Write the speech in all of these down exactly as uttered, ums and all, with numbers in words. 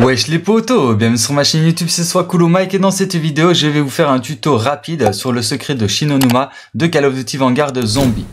Wesh les potos, bienvenue sur ma chaîne YouTube, c'est Soiscool Mec et dans cette vidéo je vais vous faire un tuto rapide sur le secret de Shi No Numa de Call of Duty Vanguard Zombie.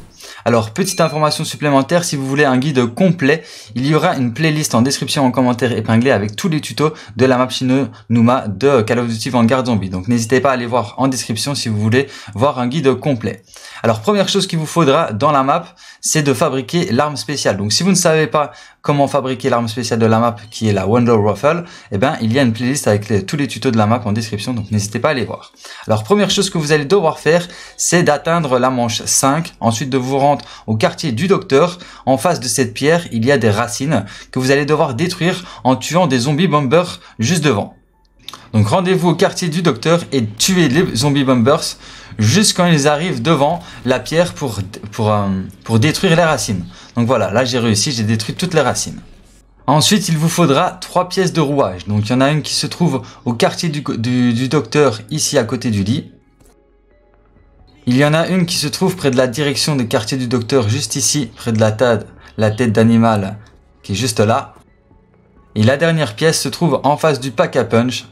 Alors petite information supplémentaire, si vous voulez un guide complet, il y aura une playlist en description en commentaire épinglée avec tous les tutos de la map Shi No Numa de Call of Duty Vanguard Zombie. Donc n'hésitez pas à aller voir en description si vous voulez voir un guide complet. Alors première chose qu'il vous faudra dans la map, c'est de fabriquer l'arme spéciale. Donc si vous ne savez pas comment fabriquer l'arme spéciale de la map qui est la Wonder Ruffle, eh ben il y a une playlist avec les, tous les tutos de la map en description, donc n'hésitez pas à aller voir. Alors première chose que vous allez devoir faire, c'est d'atteindre la manche cinq, ensuite de vous rendre au quartier du docteur. En face de cette pierre, il y a des racines que vous allez devoir détruire en tuant des zombies bombers juste devant. Donc rendez-vous au quartier du docteur et tuez les zombies bombers jusqu'à quand ils arrivent devant la pierre pour, pour, euh, pour détruire les racines. Donc voilà, là j'ai réussi, j'ai détruit toutes les racines. Ensuite, il vous faudra trois pièces de rouage. Donc il y en a une qui se trouve au quartier du, du, du docteur, ici à côté du lit. Il y en a une qui se trouve près de la direction des quartiers du docteur, juste ici, près de la tête, la tête d'animal qui est juste là. Et la dernière pièce se trouve en face du pack à punch,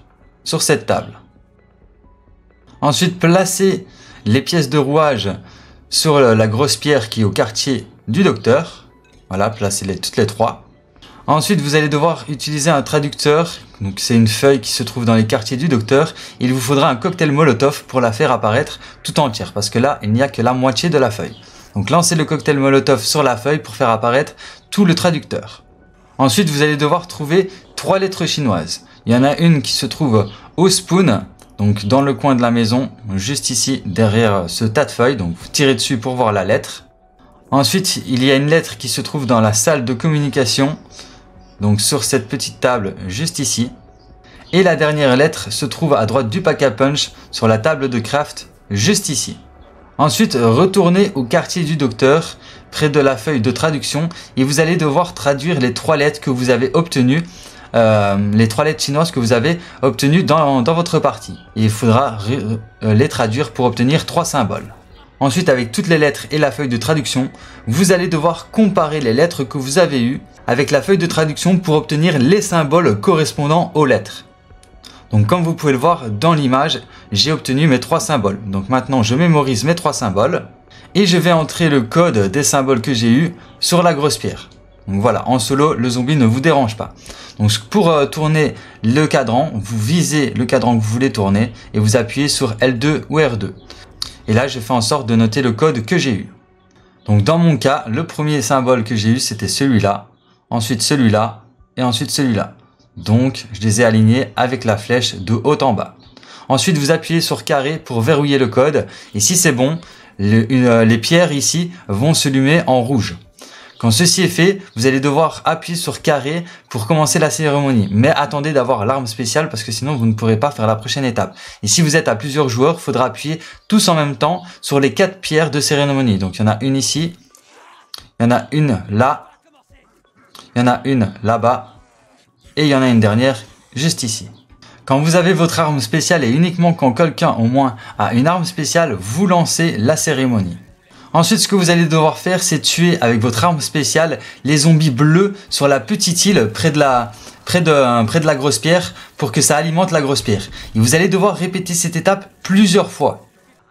sur cette table. Ensuite, placez les pièces de rouage sur la grosse pierre qui est au quartier du docteur. Voilà, placez-les toutes les trois. Ensuite, vous allez devoir utiliser un traducteur. Donc c'est une feuille qui se trouve dans les quartiers du docteur. Il vous faudra un cocktail molotov pour la faire apparaître tout entière, parce que là, il n'y a que la moitié de la feuille. Donc lancez le cocktail molotov sur la feuille pour faire apparaître tout le traducteur. Ensuite, vous allez devoir trouver trois lettres chinoises. Il y en a une qui se trouve au spoon, donc dans le coin de la maison, juste ici, derrière ce tas de feuilles. Donc vous tirez dessus pour voir la lettre. Ensuite, il y a une lettre qui se trouve dans la salle de communication. Donc sur cette petite table juste ici. Et la dernière lettre se trouve à droite du pack à punch sur la table de craft juste ici. Ensuite, retournez au quartier du docteur près de la feuille de traduction et vous allez devoir traduire les trois lettres que vous avez obtenues, euh, les trois lettres chinoises que vous avez obtenues dans, dans votre partie. Et il faudra les traduire pour obtenir trois symboles. Ensuite, avec toutes les lettres et la feuille de traduction, vous allez devoir comparer les lettres que vous avez eues avec la feuille de traduction pour obtenir les symboles correspondants aux lettres. Donc comme vous pouvez le voir dans l'image, j'ai obtenu mes trois symboles. Donc maintenant, je mémorise mes trois symboles et je vais entrer le code des symboles que j'ai eu sur la grosse pierre. Donc voilà, en solo, le zombie ne vous dérange pas. Donc pour euh, tourner le cadran, vous visez le cadran que vous voulez tourner et vous appuyez sur L deux ou R deux. Et là, je fais en sorte de noter le code que j'ai eu. Donc dans mon cas, le premier symbole que j'ai eu, c'était celui-là, ensuite celui-là, et ensuite celui-là. Donc, je les ai alignés avec la flèche de haut en bas. Ensuite, vous appuyez sur carré pour verrouiller le code. Et si c'est bon, le, une, euh, les pierres ici vont s'allumer en rouge. Quand ceci est fait, vous allez devoir appuyer sur carré pour commencer la cérémonie. Mais attendez d'avoir l'arme spéciale parce que sinon vous ne pourrez pas faire la prochaine étape. Et si vous êtes à plusieurs joueurs, il faudra appuyer tous en même temps sur les quatre pierres de cérémonie. Donc il y en a une ici, il y en a une là, il y en a une là-bas et il y en a une dernière juste ici. Quand vous avez votre arme spéciale et uniquement quand quelqu'un au moins a une arme spéciale, vous lancez la cérémonie. Ensuite, ce que vous allez devoir faire, c'est tuer avec votre arme spéciale les zombies bleus sur la petite île près de la, près de, près de la grosse pierre pour que ça alimente la grosse pierre. Et vous allez devoir répéter cette étape plusieurs fois.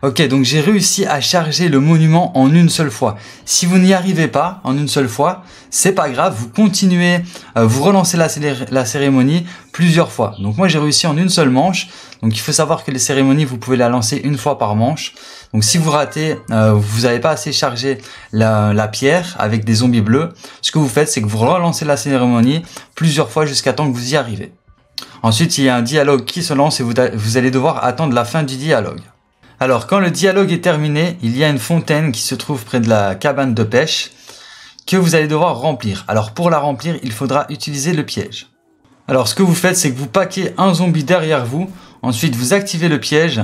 Ok, donc j'ai réussi à charger le monument en une seule fois. Si vous n'y arrivez pas en une seule fois, c'est pas grave, vous continuez, euh, vous relancez la, la cérémonie plusieurs fois. Donc moi j'ai réussi en une seule manche. Donc il faut savoir que les cérémonies, vous pouvez la lancer une fois par manche. Donc si vous ratez, euh, vous n'avez pas assez chargé la, la pierre avec des zombies bleus, ce que vous faites, c'est que vous relancez la cérémonie plusieurs fois jusqu'à temps que vous y arrivez. Ensuite, il y a un dialogue qui se lance et vous, vous allez devoir attendre la fin du dialogue. Alors, quand le dialogue est terminé, il y a une fontaine qui se trouve près de la cabane de pêche que vous allez devoir remplir. Alors, pour la remplir, il faudra utiliser le piège. Alors, ce que vous faites, c'est que vous paquez un zombie derrière vous. Ensuite, vous activez le piège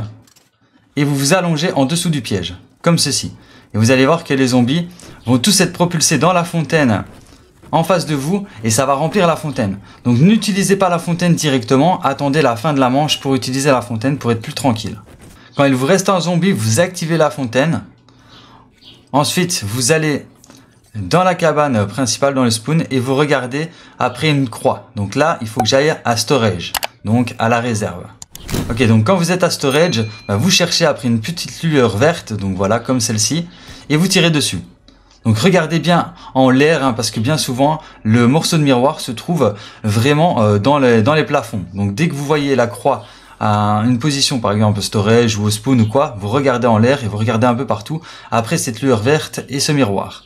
et vous vous allongez en dessous du piège, comme ceci. Et vous allez voir que les zombies vont tous être propulsés dans la fontaine en face de vous et ça va remplir la fontaine. Donc, n'utilisez pas la fontaine directement. Attendez la fin de la manche pour utiliser la fontaine pour être plus tranquille. Quand il vous reste un zombie, vous activez la fontaine. Ensuite, vous allez dans la cabane principale, dans le spawn, et vous regardez après une croix. Donc là, il faut que j'aille à storage, donc à la réserve. Ok, donc quand vous êtes à storage, bah, vous cherchez après une petite lueur verte, donc voilà, comme celle-ci, et vous tirez dessus. Donc regardez bien en l'air, hein, parce que bien souvent, le morceau de miroir se trouve vraiment euh, dans, les, dans les plafonds. Donc dès que vous voyez la croix à une position, par exemple storage ou au spawn ou quoi, vous regardez en l'air et vous regardez un peu partout après cette lueur verte et ce miroir.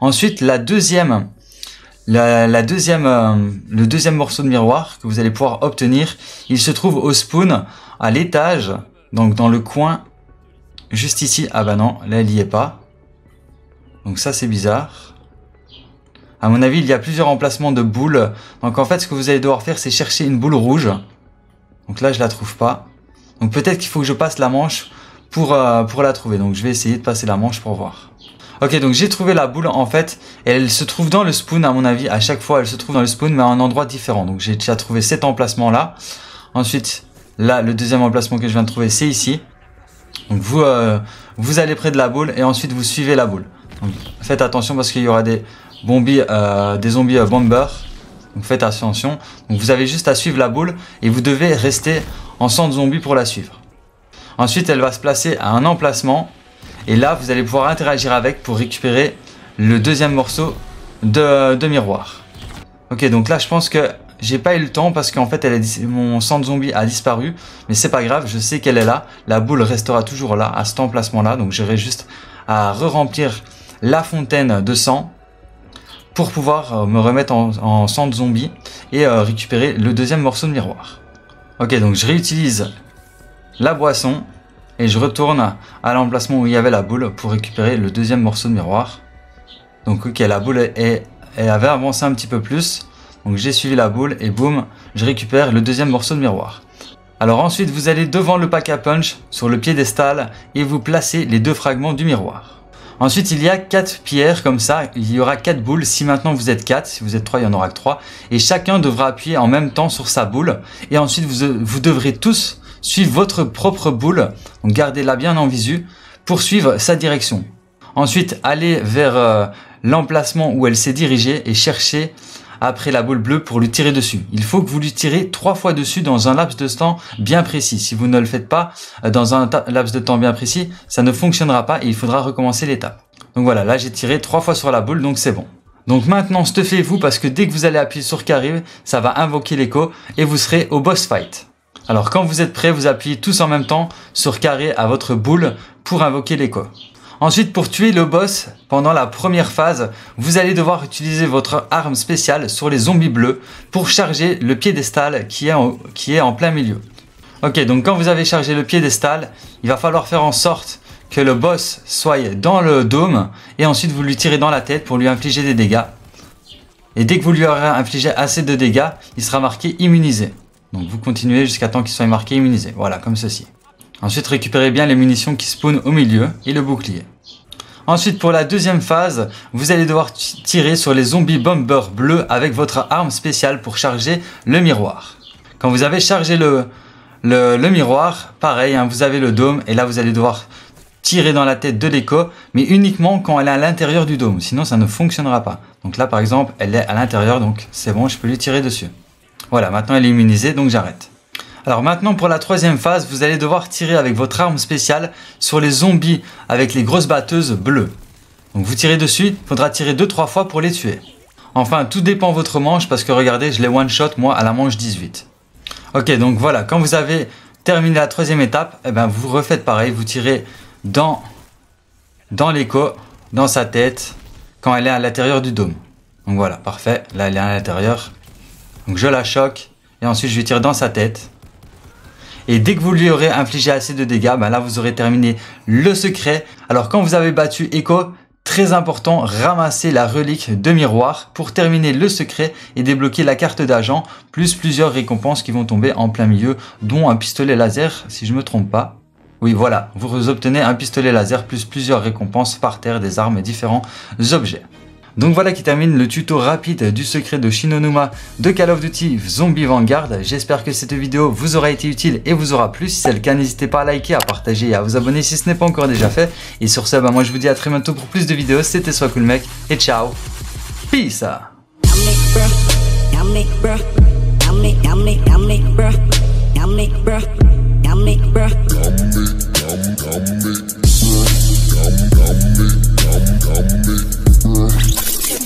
Ensuite, la deuxième, la, la deuxième, euh, le deuxième morceau de miroir que vous allez pouvoir obtenir, il se trouve au spawn, à l'étage, donc dans le coin, juste ici. Ah bah non, là il n'y est pas. Donc ça c'est bizarre. À mon avis, il y a plusieurs emplacements de boules. Donc en fait, ce que vous allez devoir faire, c'est chercher une boule rouge. Donc là, je la trouve pas. Donc peut-être qu'il faut que je passe la manche pour, euh, pour la trouver. Donc je vais essayer de passer la manche pour voir. Ok, donc j'ai trouvé la boule en fait. Elle se trouve dans le spawn à mon avis. À chaque fois, elle se trouve dans le spawn mais à un endroit différent. Donc j'ai déjà trouvé cet emplacement là. Ensuite, là, le deuxième emplacement que je viens de trouver, c'est ici. Donc vous, euh, vous allez près de la boule et ensuite vous suivez la boule. Donc faites attention parce qu'il y aura des, bombies, euh, des zombies euh, bombers. Donc faites attention. Donc vous avez juste à suivre la boule et vous devez rester en centre zombie pour la suivre. Ensuite, elle va se placer à un emplacement et là vous allez pouvoir interagir avec pour récupérer le deuxième morceau de, de miroir. Ok, donc là je pense que j'ai pas eu le temps parce qu'en fait elle a, mon centre zombie a disparu, mais c'est pas grave, je sais qu'elle est là. La boule restera toujours là à cet emplacement là, donc j'aurai juste à re-remplir la fontaine de sang pour pouvoir me remettre en, en centre zombie et euh, récupérer le deuxième morceau de miroir. Ok, donc je réutilise la boisson et je retourne à l'emplacement où il y avait la boule pour récupérer le deuxième morceau de miroir. Donc ok, la boule est, elle avait avancé un petit peu plus, donc j'ai suivi la boule et boum, je récupère le deuxième morceau de miroir. Alors ensuite, vous allez devant le pack à punch sur le piédestal et vous placez les deux fragments du miroir. Ensuite, il y a quatre pierres comme ça, il y aura quatre boules. Si maintenant vous êtes quatre, si vous êtes trois, il y en aura que trois. Et chacun devra appuyer en même temps sur sa boule. Et ensuite, vous, vous devrez tous suivre votre propre boule. Donc, gardez-la bien en visu pour suivre sa direction. Ensuite, allez vers euh, l'emplacement où elle s'est dirigée et cherchez après la boule bleue pour lui tirer dessus. Il faut que vous lui tirez trois fois dessus dans un laps de temps bien précis. Si vous ne le faites pas dans un laps de temps bien précis, ça ne fonctionnera pas et il faudra recommencer l'étape. Donc voilà, là j'ai tiré trois fois sur la boule, donc c'est bon. Donc maintenant, stuffez-vous parce que dès que vous allez appuyer sur carré, ça va invoquer l'écho et vous serez au boss fight. Alors quand vous êtes prêts, vous appuyez tous en même temps sur carré à votre boule pour invoquer l'écho. Ensuite, pour tuer le boss, pendant la première phase, vous allez devoir utiliser votre arme spéciale sur les zombies bleus pour charger le piédestal qui est en, qui est en plein milieu. Ok, donc quand vous avez chargé le piédestal, il va falloir faire en sorte que le boss soit dans le dôme et ensuite vous lui tirez dans la tête pour lui infliger des dégâts. Et dès que vous lui aurez infligé assez de dégâts, il sera marqué immunisé. Donc vous continuez jusqu'à temps qu'il soit marqué immunisé, voilà, comme ceci. Ensuite, récupérez bien les munitions qui spawnent au milieu et le bouclier. Ensuite, pour la deuxième phase, vous allez devoir tirer sur les zombies bombers bleus avec votre arme spéciale pour charger le miroir. Quand vous avez chargé le, le, le miroir, pareil, hein, vous avez le dôme et là vous allez devoir tirer dans la tête de l'écho, mais uniquement quand elle est à l'intérieur du dôme, sinon ça ne fonctionnera pas. Donc là par exemple, elle est à l'intérieur, donc c'est bon, je peux lui tirer dessus. Voilà, maintenant elle est immunisée, donc j'arrête. Alors maintenant, pour la troisième phase, vous allez devoir tirer avec votre arme spéciale sur les zombies avec les grosses batteuses bleues. Donc vous tirez dessus, il faudra tirer deux trois fois pour les tuer. Enfin, tout dépend de votre manche parce que regardez, je les one-shot moi à la manche dix-huit. Ok, donc voilà, quand vous avez terminé la troisième étape, eh ben, vous refaites pareil, vous tirez dans, dans l'écho, dans sa tête, quand elle est à l'intérieur du dôme. Donc voilà, parfait, là elle est à l'intérieur. Donc je la choque et ensuite je lui tire dans sa tête. Et dès que vous lui aurez infligé assez de dégâts, ben là vous aurez terminé le secret. Alors quand vous avez battu Echo, très important, ramassez la relique de miroir pour terminer le secret et débloquer la carte d'agent, plus plusieurs récompenses qui vont tomber en plein milieu, dont un pistolet laser si je ne me trompe pas. Oui voilà, vous obtenez un pistolet laser plus plusieurs récompenses par terre, des armes et différents objets. Donc voilà qui termine le tuto rapide du secret de Shi No Numa de Call of Duty Zombie Vanguard. J'espère que cette vidéo vous aura été utile et vous aura plu. Si c'est le cas, n'hésitez pas à liker, à partager et à vous abonner si ce n'est pas encore déjà fait. Et sur ce, bah moi je vous dis à très bientôt pour plus de vidéos. C'était Soiscool Mec et ciao. Peace.